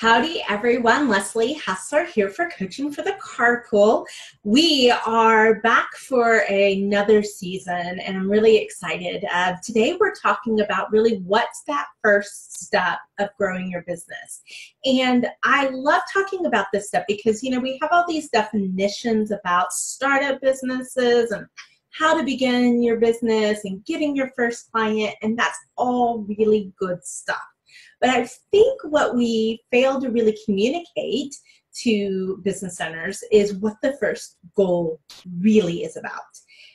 Howdy everyone, Leslie Hassler here for Coaching for the Carpool. We are back for another season and I'm really excited. Today we're talking about really what's that first step of growing your business. And I love talking about this stuff because, you know, we have all these definitions about startup businesses and how to begin your business and getting your first client, and that's all really good stuff. But I think what we fail to really communicate to business owners is what the first goal really is about.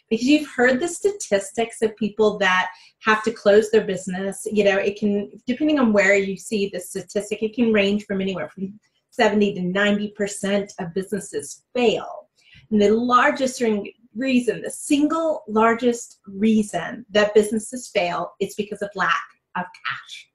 Because you've heard the statistics of people that have to close their business. You know, it can, depending on where you see the statistic, it can range from anywhere from 70 to 90% of businesses fail. And the largest reason, the single largest reason that businesses fail is because of lack of cash.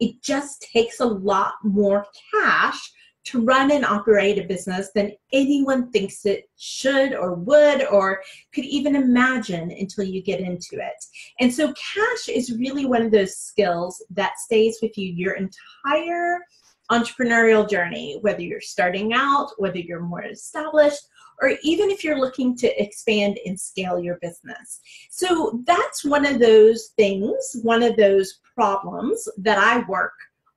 It just takes a lot more cash to run and operate a business than anyone thinks it should or would or could even imagine until you get into it. And so cash is really one of those skills that stays with you your entire entrepreneurial journey, whether you're starting out, whether you're more established, or even if you're looking to expand and scale your business. So that's one of those things, one of those problems that I work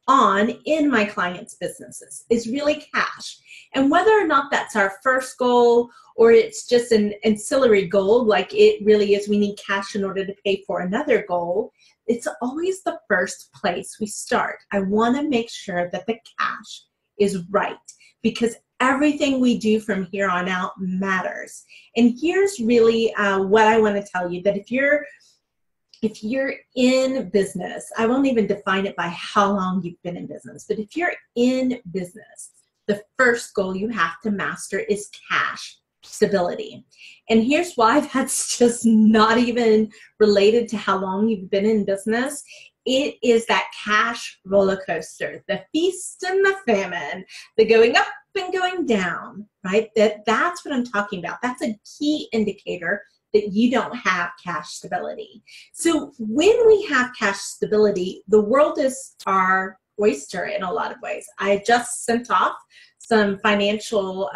on in my clients' businesses is really cash. And whether or not that's our first goal or it's just an ancillary goal, like it really is, we need cash in order to pay for another goal, it's always the first place we start. I want to make sure that the cash is right, because everything we do from here on out matters. And here's really what I want to tell you, that if you're in business, I won't even define it by how long you've been in business, but if you're in business, the first goal you have to master is cash stability. And here's why that's just not even related to how long you've been in business. It is that cash roller coaster, the feast and the famine, the going up and going down, right? That's what I'm talking about. That's a key indicator that you don't have cash stability. So when we have cash stability, the world is our oyster in a lot of ways. I just sent off some financial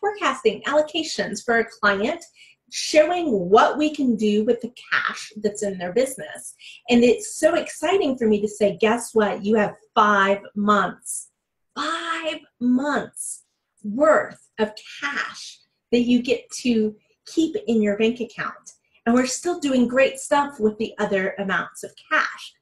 forecasting allocations for a client, showing what we can do with the cash that's in their business. And it's so exciting for me to say, guess what? You have 5 months. 5 months worth of cash that you get to keep in your bank account. And we're still doing great stuff with the other amounts of cash.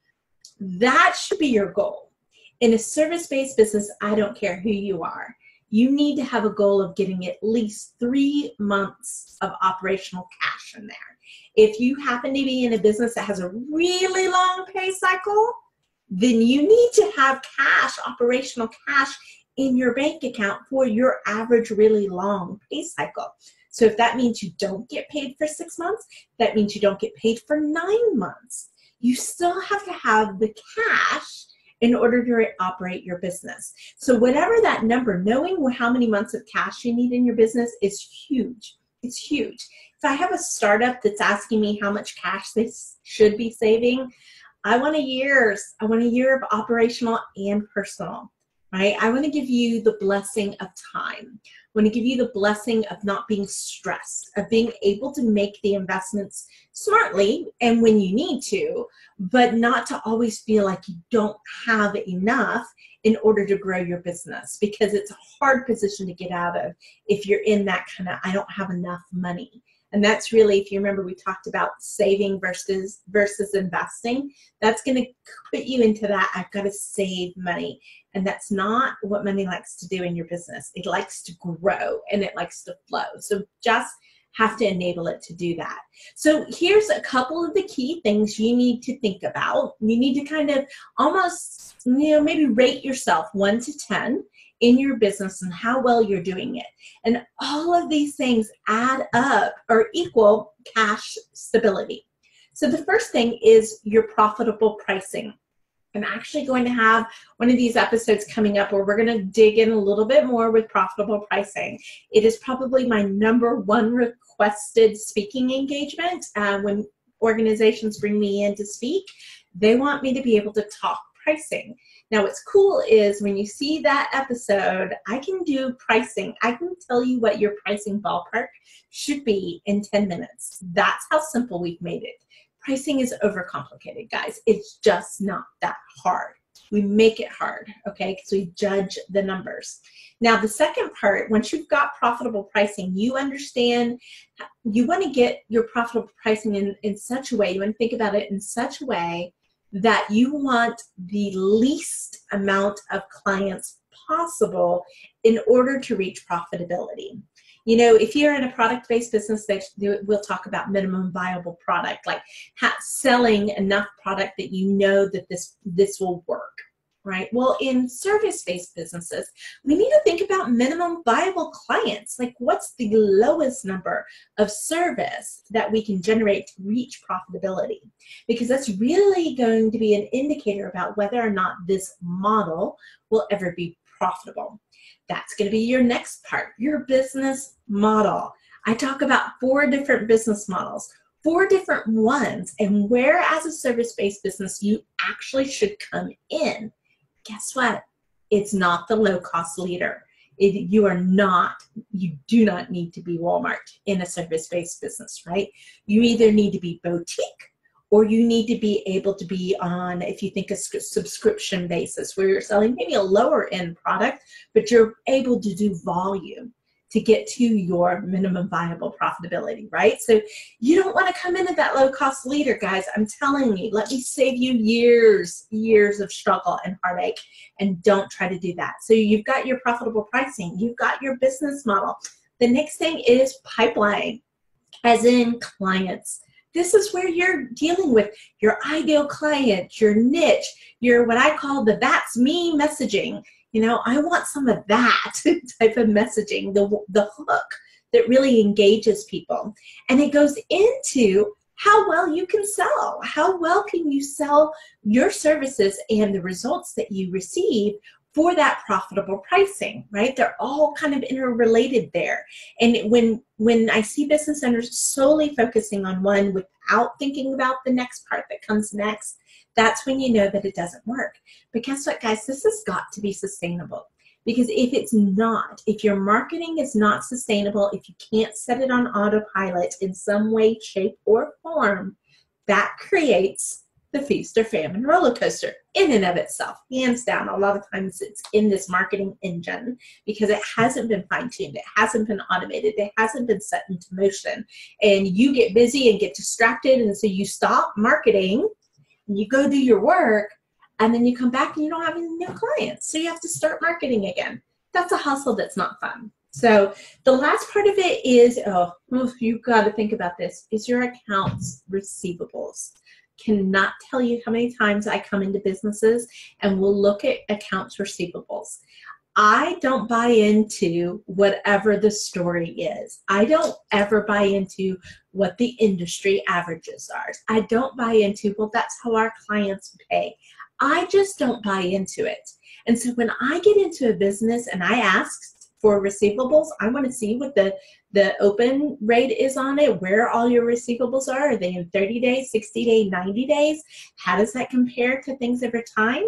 That should be your goal. In a service-based business, I don't care who you are, you need to have a goal of getting at least 3 months of operational cash in there. If you happen to be in a business that has a really long pay cycle, then you need to have cash, operational cash, in your bank account for your average really long pay cycle. So if that means you don't get paid for 6 months, that means you don't get paid for 9 months. You still have to have the cash in order to operate your business. So whatever that number, knowing how many months of cash you need in your business is huge. It's huge. If I have a startup that's asking me how much cash they should be saving, I want a year of operational and personal, right? I want to give you the blessing of time. I want to give you the blessing of not being stressed, of being able to make the investments smartly and when you need to, but not to always feel like you don't have enough in order to grow your business, because it's a hard position to get out of if you're in that kind of, I don't have enough money. And that's really, if you remember, we talked about saving versus investing. That's going to put you into that, I've got to save money. And that's not what money likes to do in your business. It likes to grow and it likes to flow. So just have to enable it to do that. So here's a couple of the key things you need to think about. You need to kind of almost, you know, maybe rate yourself 1 to 10 in your business and how well you're doing it. And all of these things add up or equal cash stability. So the first thing is your profitable pricing. I'm actually going to have one of these episodes coming up where we're going to dig in a little bit more with profitable pricing. It is probably my #1 requested speaking engagement. When organizations bring me in to speak, they want me to be able to talk pricing. Now what's cool is when you see that episode, I can do pricing. I can tell you what your pricing ballpark should be in 10 minutes. That's how simple we've made it. Pricing is overcomplicated, guys. It's just not that hard. We make it hard, okay, because we judge the numbers. Now, the second part, once you've got profitable pricing, you understand you want to get your profitable pricing in such a way, you want to think about it in such a way that you want the least amount of clients possible in order to reach profitability. You know, if you're in a product-based business, we'll talk about minimum viable product, like selling enough product that you know that this will work, right? Well, in service-based businesses, we need to think about minimum viable clients. Like, what's the lowest number of service that we can generate to reach profitability? Because that's really going to be an indicator about whether or not this model will ever be profitable. That's going to be your next part, your business model. I talk about 4 different business models, 4 different ones, and where as a service-based business you actually should come in. Guess what? It's not the low-cost leader. You do not need to be Walmart in a service-based business, right? You either need to be boutique, or you need to be able to be on, if you think a subscription basis, where you're selling maybe a lower end product, but you're able to do volume to get to your minimum viable profitability, right? So you don't want to come in at that low cost leader, guys. I'm telling you, let me save you years of struggle and heartache, and don't try to do that. So you've got your profitable pricing, you've got your business model. The next thing is pipeline, as in clients. This is where you're dealing with your ideal client, your niche, your what I call the "that's me" messaging. You know, I want some of that type of messaging, the hook that really engages people. And it goes into how well you can sell. How well can you sell your services and the results that you receive for that profitable pricing, right? They're all kind of interrelated there. And when I see business owners solely focusing on one without thinking about the next part that comes next, that's when you know that it doesn't work. But guess what, guys? This has got to be sustainable. Because if it's not, if your marketing is not sustainable, if you can't set it on autopilot in some way, shape, or form, that creates the feast or famine roller coaster in and of itself, hands down. A lot of times it's in this marketing engine because it hasn't been fine-tuned, it hasn't been automated, it hasn't been set into motion. And you get busy and get distracted, and so you stop marketing, and you go do your work, and then you come back and you don't have any new clients. So you have to start marketing again. That's a hustle that's not fun. So the last part of it is, oh, you've got to think about this, is your accounts receivables. Cannot tell you how many times I come into businesses and we'll look at accounts receivables. I don't buy into whatever the story is. I don't ever buy into what the industry averages are. I don't buy into, well, that's how our clients pay. I just don't buy into it. And so when I get into a business and I ask for receivables, I want to see what the open rate is on it, where all your receivables are they in 30 days, 60 days, 90 days? How does that compare to things over time?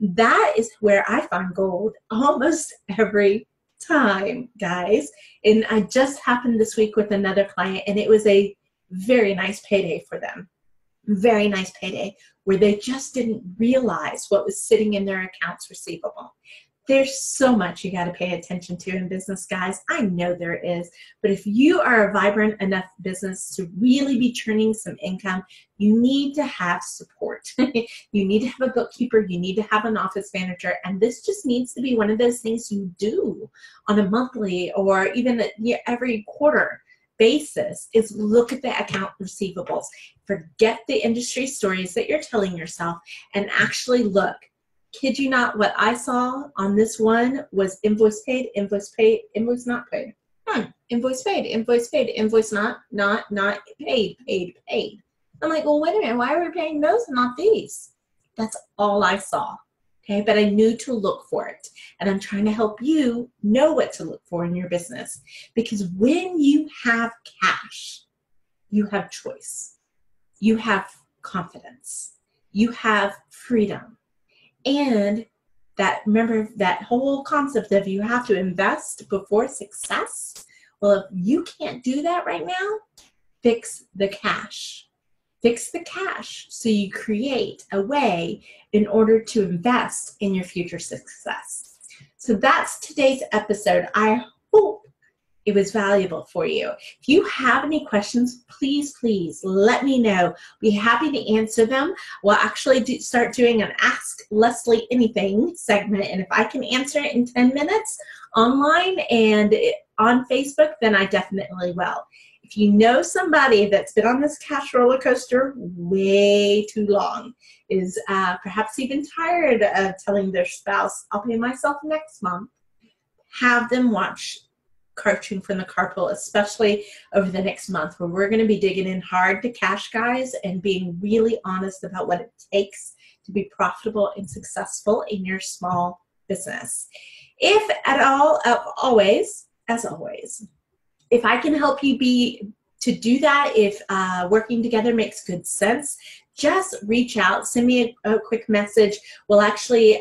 That is where I find gold almost every time, guys. And I just happened this week with another client, and it was a very nice payday for them. Very nice payday, where they just didn't realize what was sitting in their accounts receivable. There's so much you got to pay attention to in business, guys. I know there is. But if you are a vibrant enough business to really be churning some income, you need to have support. You need to have a bookkeeper. You need to have an office manager. And this just needs to be one of those things you do on a monthly or even every quarter basis, is look at the account receivables. Forget the industry stories that you're telling yourself and actually look. Kid you not, what I saw on this one was invoice paid, invoice not paid. Invoice paid, invoice paid, invoice not paid, paid. I'm like, well, wait a minute, why are we paying those and not these? That's all I saw, okay? But I knew to look for it. And I'm trying to help you know what to look for in your business. Because when you have cash, you have choice. You have confidence. You have freedom. And that, remember that whole concept of you have to invest before success. Well, if you can't do that right now, fix the cash. Fix the cash so you create a way in order to invest in your future success. So that's today's episode. I hope it was valuable for you. If you have any questions, please let me know. I'll be happy to answer them. We'll actually start doing an Ask Leslie Anything segment, and if I can answer it in 10 minutes online and on Facebook, then I definitely will. If you know somebody that's been on this cash roller coaster way too long, is perhaps even tired of telling their spouse, I'll pay myself next month, have them watch Coaching from the Carpool, especially over the next month, where we're going to be digging in hard to cash, guys, and being really honest about what it takes to be profitable and successful in your small business. If at all, as always, if I can help you do that, if working together makes good sense, just reach out, send me a quick message. We'll actually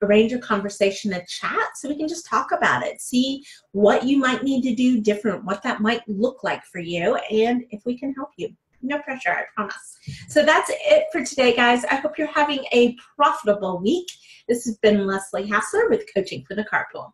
arrange a conversation, a chat, so we can just talk about it, see what you might need to do different, what that might look like for you, and if we can help you. No pressure, I promise. So that's it for today, guys. I hope you're having a profitable week. This has been Leslie Hassler with Coaching for the Carpool.